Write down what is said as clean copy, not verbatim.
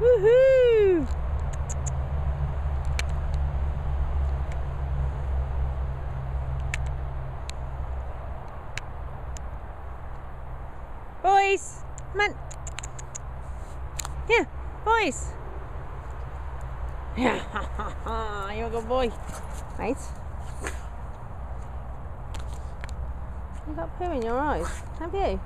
Woohoo! Boys, come on. Yeah, boys. Yeah, you're a good boy. Right? You've got poo in your eyes, have you?